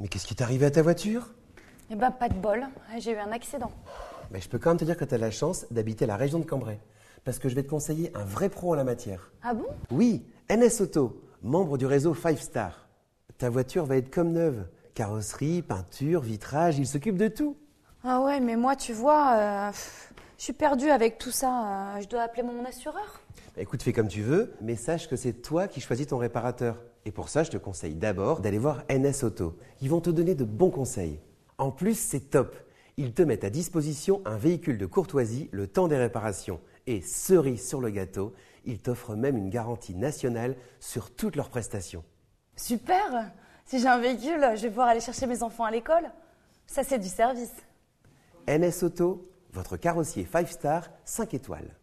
Mais qu'est-ce qui t'est arrivé à ta voiture? Eh ben, pas de bol, j'ai eu un accident. Mais je peux quand même te dire que tu as la chance d'habiter la région de Cambrai. Parce que je vais te conseiller un vrai pro en la matière. Ah bon? Oui, NS Auto, membre du réseau 5 Star. Ta voiture va être comme neuve. Carrosserie, peinture, vitrage, il s'occupe de tout. Ah ouais, mais moi, tu vois, je suis perdue avec tout ça. Je dois appeler mon assureur. Bah, écoute, fais comme tu veux, mais sache que c'est toi qui choisis ton réparateur. Et pour ça, je te conseille d'abord d'aller voir NS Auto. Ils vont te donner de bons conseils. En plus, c'est top. Ils te mettent à disposition un véhicule de courtoisie le temps des réparations. Et cerise sur le gâteau, ils t'offrent même une garantie nationale sur toutes leurs prestations. Super! Si j'ai un véhicule, je vais pouvoir aller chercher mes enfants à l'école. Ça, c'est du service. NS Auto, votre carrossier 5 Star, 5 étoiles.